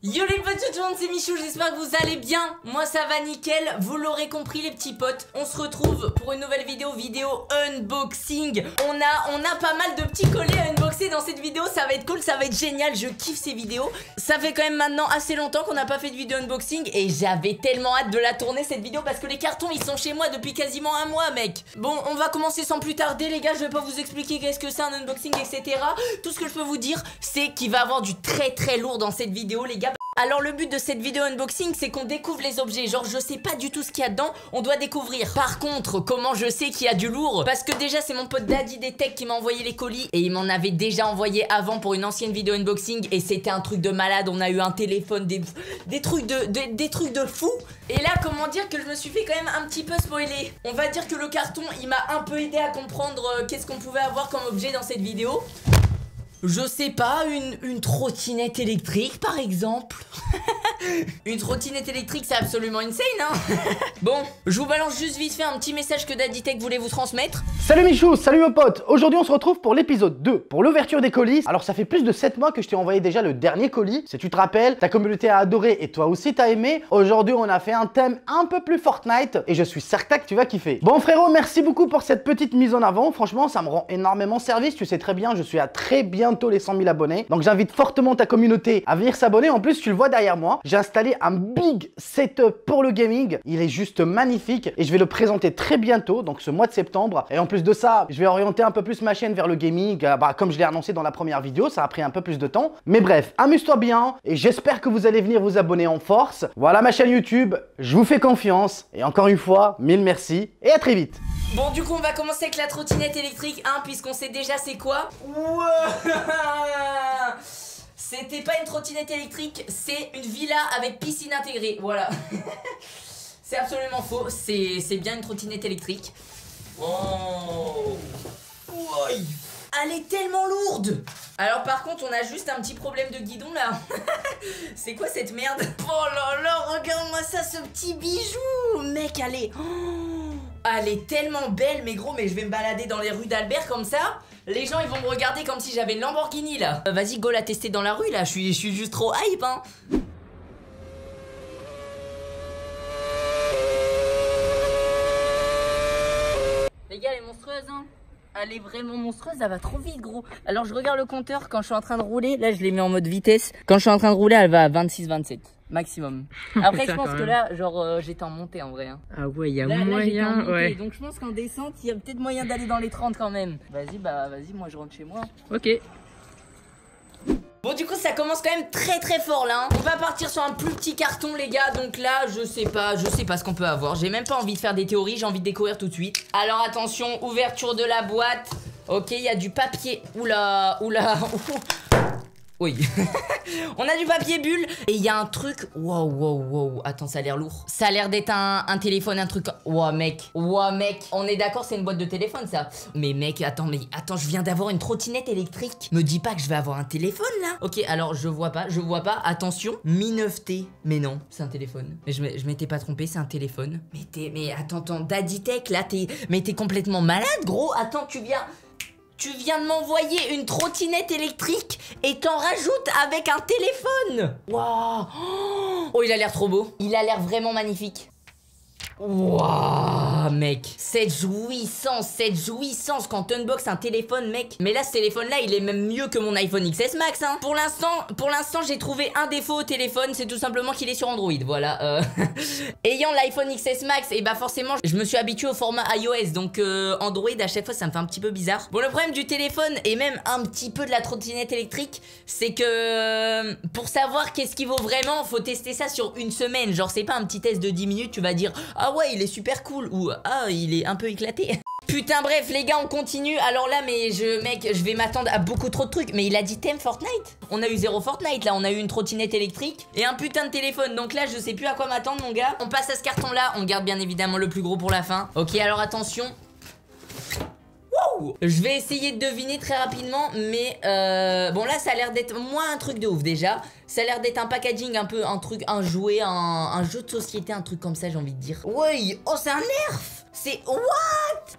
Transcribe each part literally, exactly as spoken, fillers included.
Yo les potes, tout le monde, c'est Michou, j'espère que vous allez bien. Moi ça va nickel, vous l'aurez compris les petits potes. On se retrouve pour une nouvelle vidéo, vidéo unboxing. On a, on a pas mal de petits collés à unboxer dans cette vidéo, ça va être cool, ça va être génial, je kiffe ces vidéos. Ça fait quand même maintenant assez longtemps qu'on n'a pas fait de vidéo unboxing et j'avais tellement hâte de la tourner cette vidéo parce que les cartons ils sont chez moi depuis quasiment un mois mec. Bon, on va commencer sans plus tarder les gars, je vais pas vous expliquer qu'est-ce que c'est un unboxing et cetera. Tout ce que je peux vous dire c'est qu'il va y avoir du très très lourd dans cette vidéo les gars. Alors le but de cette vidéo unboxing c'est qu'on découvre les objets. Genre je sais pas du tout ce qu'il y a dedans, on doit découvrir. Par contre comment je sais qu'il y a du lourd? Parce que déjà c'est mon pote DaddyDTech qui m'a envoyé les colis. Et il m'en avait déjà envoyé avant pour une ancienne vidéo unboxing. Et c'était un truc de malade, on a eu un téléphone, des, des, trucs, de, des, des trucs de fou. Et là comment dire que je me suis fait quand même un petit peu spoiler. On va dire que le carton il m'a un peu aidé à comprendre euh, qu'est-ce qu'on pouvait avoir comme objet dans cette vidéo. Je sais pas, une, une trottinette électrique par exemple. Une trottinette électrique c'est absolument insane hein. Bon, je vous balance juste vite fait un petit message que DaddyTech voulait vous transmettre. Salut Michou, salut mon pote. Aujourd'hui on se retrouve pour l'épisode deux, pour l'ouverture des colis. Alors ça fait plus de sept mois que je t'ai envoyé déjà le dernier colis. Si tu te rappelles, ta communauté a adoré et toi aussi t'as aimé. Aujourd'hui on a fait un thème un peu plus Fortnite et je suis certain que tu vas kiffer. Bon frérot, merci beaucoup pour cette petite mise en avant. Franchement ça me rend énormément service, tu sais très bien, je suis à très bien bientôt les cent mille abonnés, donc j'invite fortement ta communauté à venir s'abonner. En plus tu le vois derrière moi, j'ai installé un big setup pour le gaming, il est juste magnifique et je vais le présenter très bientôt, donc ce mois de septembre. Et en plus de ça je vais orienter un peu plus ma chaîne vers le gaming, bah, comme je l'ai annoncé dans la première vidéo, ça a pris un peu plus de temps, mais bref, amuse-toi bien et j'espère que vous allez venir vous abonner en force. Voilà ma chaîne YouTube, je vous fais confiance et encore une fois mille merci et à très vite. Bon du coup on va commencer avec la trottinette électrique hein, puisqu'on sait déjà c'est quoi. Wow. C'était pas une trottinette électrique, c'est une villa avec piscine intégrée, voilà. C'est absolument faux, c'est bien une trottinette électrique. Oh. Wow. Elle est tellement lourde. Alors par contre on a juste un petit problème de guidon là. C'est quoi cette merde? Oh là là, regarde-moi ça ce petit bijou. Mec elle est... Oh. Elle est tellement belle, mais gros, mais je vais me balader dans les rues d'Albert comme ça. Les gens, ils vont me regarder comme si j'avais une Lamborghini, là. Euh, Vas-y, go la tester dans la rue, là. Je suis, je suis juste trop hype, hein. Les gars, elle est monstrueuse, hein. Elle est vraiment monstrueuse, elle va trop vite, gros. Alors, je regarde le compteur quand je suis en train de rouler. Là, je l'ai mis en mode vitesse. Quand je suis en train de rouler, elle va à vingt-six vingt-sept. Maximum. Après ça, je pense que là, genre, euh, j'étais en montée en vrai. Hein. Ah ouais, il y a là, moyen. Là, en montée, ouais. Donc je pense qu'en descente, il y a peut-être moyen d'aller dans les trente quand même. Vas-y, bah vas-y, moi je rentre chez moi. Ok. Bon du coup ça commence quand même très très fort là hein. On va partir sur un plus petit carton les gars. Donc là je sais pas, je sais pas ce qu'on peut avoir. J'ai même pas envie de faire des théories, j'ai envie de découvrir tout de suite. Alors attention, ouverture de la boîte. Ok, il y a du papier. Oula, oula. Oui. On a du papier bulle et il y a un truc. Wow, wow, wow. Attends, ça a l'air lourd. Ça a l'air d'être un, un téléphone, un truc. Wow, mec. Wow, mec. On est d'accord, c'est une boîte de téléphone, ça. Mais mec, attends, mais attends, je viens d'avoir une trottinette électrique. Me dis pas que je vais avoir un téléphone là. Ok, alors je vois pas, je vois pas. Attention, mi neuf T. Mais non, c'est un téléphone. Mais je m'étais pas trompé, c'est un téléphone. Mais t'es, mais attends, attends, DaddyTech, là, t'es, mais t'es complètement malade, gros. Attends, tu viens. Tu viens de m'envoyer une trottinette électrique et t'en rajoutes avec un téléphone. Waouh. Oh, il a l'air trop beau. Il a l'air vraiment magnifique. Waouh, mec. Cette jouissance, cette jouissance quand t'unbox un téléphone, mec. Mais là, ce téléphone-là, il est même mieux que mon iPhone X S Max, hein. Pour l'instant, pour l'instant, j'ai trouvé un défaut au téléphone. C'est tout simplement qu'il est sur Android, voilà. Euh... Ayant l'iPhone X S Max, et bah forcément, je me suis habitué au format iOS. Donc euh, Android, à chaque fois, ça me fait un petit peu bizarre. Bon, le problème du téléphone, et même un petit peu de la trottinette électrique, c'est que... Pour savoir qu'est-ce qui vaut vraiment, faut tester ça sur une semaine. Genre, c'est pas un petit test de dix minutes, tu vas dire... Ah ouais, ouais, il est super cool, ou ah il est un peu éclaté. Putain bref les gars on continue. Alors là mais je mec je vais m'attendre à beaucoup trop de trucs. Mais il a dit thème Fortnite. On a eu zéro Fortnite là, on a eu une trottinette électrique et un putain de téléphone. Donc là je sais plus à quoi m'attendre mon gars. On passe à ce carton là, on garde bien évidemment le plus gros pour la fin. Ok alors attention. Wow. Waouh! Je vais essayer de deviner très rapidement, mais euh, bon là ça a l'air d'être moins un truc de ouf déjà. Ça a l'air d'être un packaging un peu, un truc, un jouet, un, un jeu de société, un truc comme ça, j'ai envie de dire. Ouais, oh c'est un nerf! C'est... What?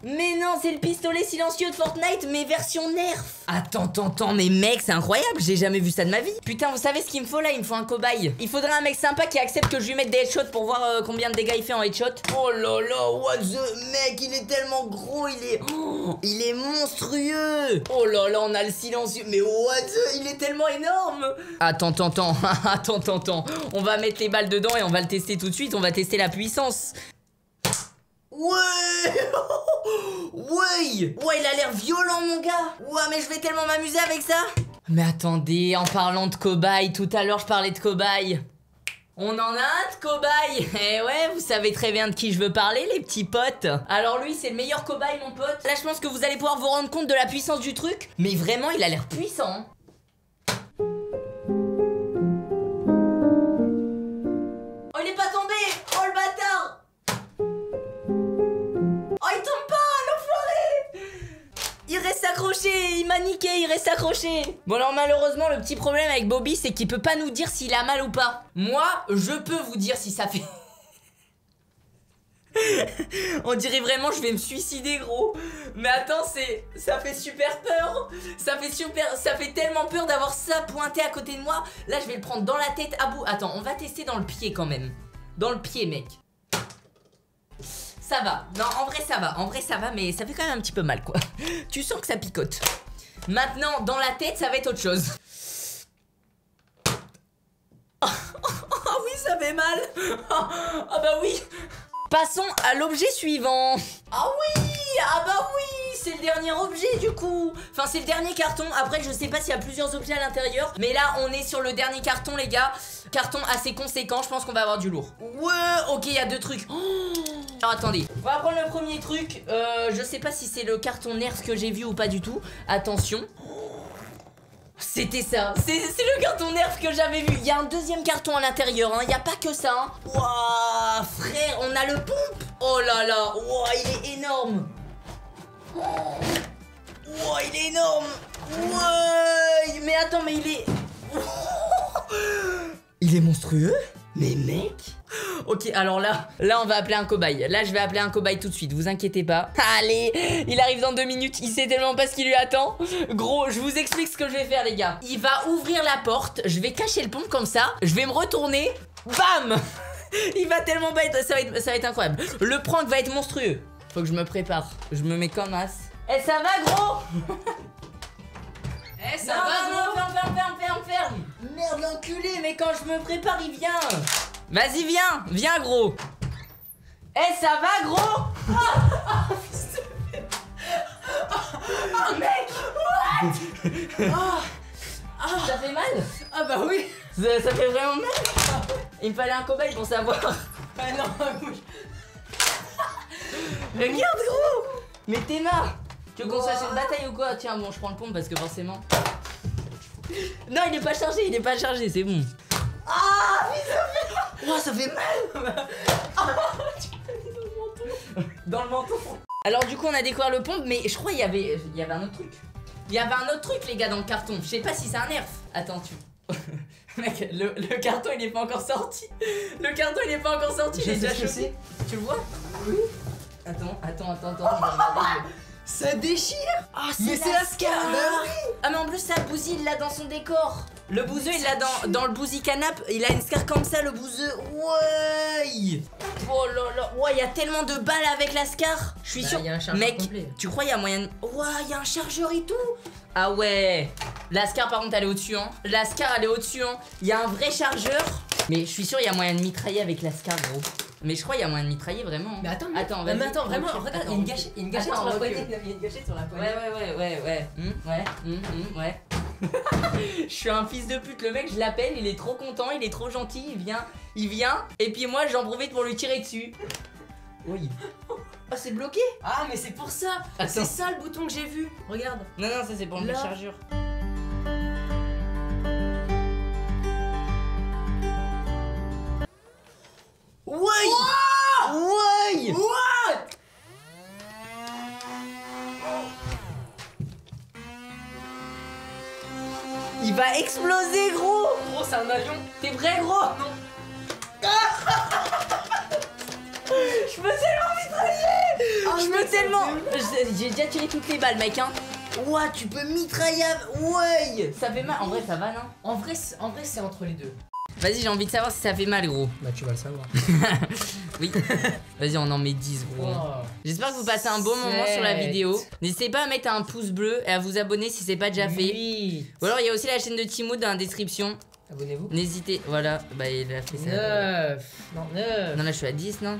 Mais non, c'est le pistolet silencieux de Fortnite, mais version nerf. Attends, attends, attends, mais mec, c'est incroyable, j'ai jamais vu ça de ma vie. Putain, vous savez ce qu'il me faut là? Il me faut un cobaye. Il faudrait un mec sympa qui accepte que je lui mette des headshots pour voir euh, combien de dégâts il fait en headshot. Oh là là, what the... Mec, il est tellement gros, il est... Oh, il est monstrueux. Oh là là, on a le silencieux, mais what the... Il est tellement énorme. Attends, attends, attends, attends, attends, attends. On va mettre les balles dedans et on va le tester tout de suite, on va tester la puissance. Ouais. Ouais. Ouais, il a l'air violent mon gars. Ouais, mais je vais tellement m'amuser avec ça. Mais attendez, en parlant de cobaye, tout à l'heure je parlais de cobaye. On en a un de cobaye. Eh ouais, vous savez très bien de qui je veux parler, les petits potes. Alors lui, c'est le meilleur cobaye mon pote. Là, je pense que vous allez pouvoir vous rendre compte de la puissance du truc. Mais vraiment, il a l'air puissant. Oh, il est pas tombé. Oh, le bâtard. Il m'a niqué, il reste accroché. Bon alors malheureusement le petit problème avec Bobby, c'est qu'il peut pas nous dire s'il a mal ou pas. Moi je peux vous dire si ça fait... On dirait vraiment je vais me suicider gros. Mais attends, c'est... ça fait super peur. Ça fait super... ça fait tellement peur d'avoir ça pointé à côté de moi. Là je vais le prendre dans la tête à bout. Attends, on va tester dans le pied quand même. Dans le pied mec. Ça va, non en vrai ça va, en vrai ça va, mais ça fait quand même un petit peu mal quoi. Tu sens que ça picote. Maintenant dans la tête ça va être autre chose. Oh, oh, oh oui ça fait mal. Ah oh, oh, bah oui. Passons à l'objet suivant. Ah oui, ah bah oui, c'est le dernier objet du coup. Enfin c'est le dernier carton, après je sais pas s'il y a plusieurs objets à l'intérieur. Mais là on est sur le dernier carton les gars. Carton assez conséquent, je pense qu'on va avoir du lourd. Ouais, ok il y a deux trucs. Oh. Alors attendez, on va prendre le premier truc. euh, Je sais pas si c'est le carton nerf que j'ai vu ou pas du tout. Attention. C'était ça. C'est le carton nerf que j'avais vu. Il y a un deuxième carton à l'intérieur hein. Il n'y a pas que ça hein. Wouah frère, on a le pompe. Oh là là, wouah il est énorme. Wouah il est énorme. Wouah. Mais attends mais il est... Il est monstrueux. Mais mec. Ok alors là, là on va appeler un cobaye. Là je vais appeler un cobaye tout de suite, vous inquiétez pas. Allez, il arrive dans deux minutes. Il sait tellement pas ce qui lui attend. Gros, je vous explique ce que je vais faire les gars. Il va ouvrir la porte, je vais cacher le pont comme ça. Je vais me retourner. Bam. Il va tellement pas être... Ça va être, ça va être incroyable. Le prank va être monstrueux. Faut que je me prépare, je me mets comme as. Eh ça va gros. Eh ça non, va gros. Ferme, ferme, ferme, ferme, ferme. Merde l'enculé, mais quand je me prépare il vient. Vas-y viens, viens gros. Eh ça va gros. Oh, oh, oh mec. What oh, oh. Ça fait mal. Ah bah oui ça, ça fait vraiment mal. Il me fallait un cobaye pour savoir. Ah non. Regarde gros. Mais t'es marre. Tu veux qu'on soit sur une bataille ou quoi? Tiens bon je prends le pompe parce que forcément. Non il est pas chargé, il est pas chargé, c'est bon. Ah mais ça fait mal. Oh, ça fait mal. Oh, tu fais dans le menton. Dans le menton. Alors du coup on a découvert le pompe. Mais je crois qu'il y avait, il y avait un autre truc. Il y avait un autre truc les gars dans le carton. Je sais pas si c'est un nerf. Attends tu... Mec le, le carton il est pas encore sorti. Le carton il est pas encore sorti. Je sais ce que c'est. Tu le vois? Oui. Attends, attends, attends, attends. Ça déchire. Ah oh, mais c'est la SCAR. Ah mais en plus ça bousille, il l'a dans son décor. Le bouseux il l'a dans, dans le bousy canap. Il a une SCAR comme ça le bouseux. Ouais. Oh là là. Ouais il y a tellement de balles avec la SCAR. Je suis bah, sûr y a un chargeur. Mec complet. Tu crois il y a moyen de... Ouais il y a un chargeur et tout. Ah ouais. La SCAR par contre elle est au dessus hein. La SCAR elle est au dessus hein. Il y a un vrai chargeur. Mais je suis sûr il y a moyen de mitrailler avec la SCAR gros. Mais je crois qu'il y a moyen de mitrailler vraiment. Mais attends, mais attends, mais attends, vraiment, regarde, il y a une gâchette, il y a une gâchette sur la poignée. Il y a une gâchette sur la poignée. Ouais, ouais, ouais, ouais, ouais. Mmh, ouais, mmh, mmh, ouais. Je suis un fils de pute, le mec, je l'appelle, il est trop content, il est trop gentil, il vient, il vient, et puis moi j'en profite pour lui tirer dessus. Oui. Ah, c'est bloqué. Ah, mais c'est pour ça. C'est ça le bouton que j'ai vu. Regarde. Non, non, ça c'est pour la chargeur. Ouais. Wow ouais. What? explosé, gros. Gros, c'est un avion. T'es vrai, gros? Non. Je me tellement mitrailler. Oh, je me tellement... J'ai déjà tiré toutes les balles, mec, hein. Ouah, wow, tu peux mitrailler. Ouais. Ça fait mal. En vrai, ça va, non? En vrai, en vrai, c'est entre les deux. Vas-y, j'ai envie de savoir si ça fait mal, gros. Bah, tu vas le savoir. Oui. Vas-y, on en met dix, gros. Wow. J'espère que vous passez un bon moment sur la vidéo. N'hésitez pas à mettre un pouce bleu et à vous abonner si c'est pas déjà fait. Oui. Ou alors, il y a aussi la chaîne de Timoute dans la description. Abonnez-vous. N'hésitez. Voilà. Bah, il a fait ça. neuf. Non, neuf. Non, là, je suis à dix, non?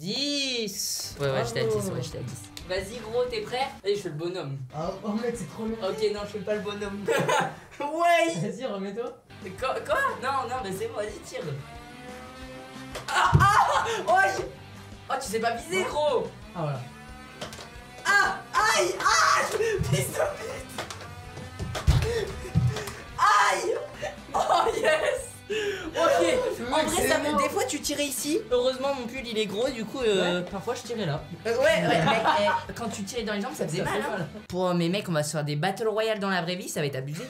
dix. Ouais, ouais, j'étais à dix. Ouais, j'étais à dix. Vas-y, gros, t'es prêt? Allez, je fais le bonhomme. Ah, oh, mec, c'est trop bien. Ok, non, je fais pas le bonhomme. Ouais. Vas-y, remets-toi. Quoi, quoi? Non, non, mais c'est bon, vas-y, tire. Ah, ah, oh, je... oh, tu sais pas viser, gros. Ah, voilà. Ah, aïe, ah, je... pisse vite. Aïe. Oh, yes. Ok, en vrai, ça me... des fois tu tirais ici. Heureusement, mon pull il est gros, du coup, euh... ouais, parfois je tirais là. Euh, ouais, ouais, mec, eh, quand tu tirais dans les jambes, ça faisait ça mal. Hein. Pour mes mecs, on va se faire des battle royales dans la vraie vie, ça va être abusé.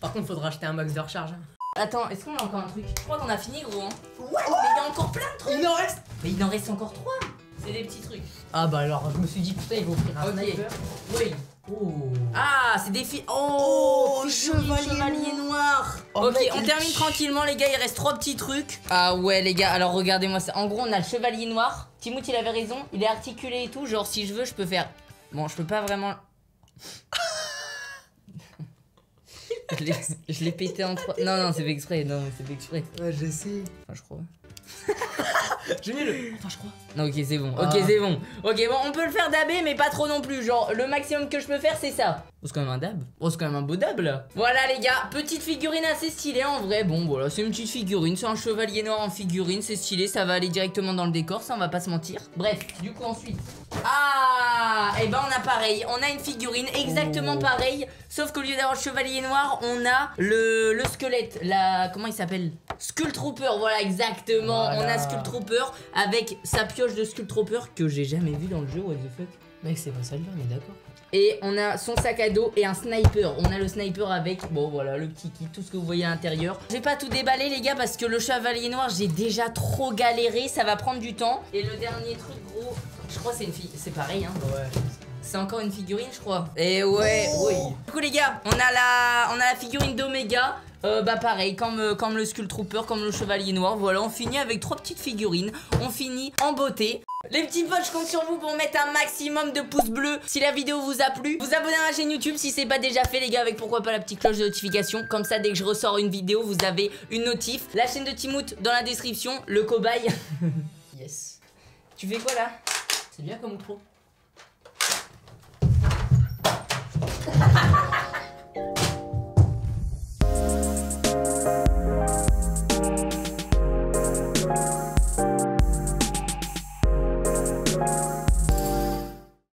Par contre, faudra acheter un max de recharge. Attends, est-ce qu'on a encore un truc? Je crois qu'on a fini, gros. Hein. Ouais, ouais, mais il y a encore plein de trucs. Il en reste. Mais il en reste encore trois. C'est des petits trucs. Ah bah alors, je me suis dit, putain, ils vont offrir un okay. sniper. Oui. Oh. Ah, c'est des filles. Oh, oh, chevalier, chevalier noir. Oh, ok, on termine ch... tranquillement, les gars. Il reste trois petits trucs. Ah ouais, les gars. Alors regardez-moi ça. En gros, on a le chevalier noir. Timoute, il avait raison. Il est articulé et tout. Genre, si je veux, je peux faire. Bon, je peux pas vraiment. Je l'ai pété en trois. Non, non, c'est fait exprès. Non, c'est fait exprès. Ouais, j'essaie. Enfin, je crois. J'ai mis le. Enfin, je crois. Non, ok, c'est bon. Ok, ah. c'est bon. Ok, bon, on peut le faire dabber, mais pas trop non plus. Genre, le maximum que je peux faire, c'est ça. Oh, c'est quand même un dab. Oh, c'est quand même un beau dab là. Voilà, les gars. Petite figurine assez stylée en vrai. Bon, voilà, c'est une petite figurine. C'est un chevalier noir en figurine. C'est stylé. Ça va aller directement dans le décor. Ça, on va pas se mentir. Bref, du coup, ensuite. Ah, et ben on a pareil, on a une figurine exactement oh. pareille, sauf qu'au lieu d'avoir le chevalier noir, on a le, le squelette, la, comment il s'appelle? Skull Trooper, voilà exactement, voilà. On a Skull Trooper avec sa pioche de Skull Trooper que j'ai jamais vu dans le jeu, what the fuck. Mec, c'est pas ça là, on est d'accord. Et on a son sac à dos et un sniper. On a le sniper avec, bon voilà, le petit kit, tout ce que vous voyez à l'intérieur. Je vais pas tout déballer, les gars, parce que le chevalier noir, j'ai déjà trop galéré, ça va prendre du temps. Et le dernier truc, gros, je crois c'est une fille, c'est pareil, hein. Ouais. C'est encore une figurine, je crois. Et ouais, oh oui. Du coup, les gars, on a la, on a la figurine d'Omega. Euh, bah pareil, comme, euh, comme le Skull Trooper, comme le Chevalier Noir. Voilà, on finit avec trois petites figurines. On finit en beauté. Les petits potes, je compte sur vous pour mettre un maximum de pouces bleus si la vidéo vous a plu. Vous abonnez à ma chaîne YouTube si c'est pas déjà fait, les gars, avec pourquoi pas la petite cloche de notification. Comme ça, dès que je ressors une vidéo, vous avez une notif. La chaîne de Timoute dans la description, le cobaye. Yes. Tu fais quoi là? C'est bien comme trop.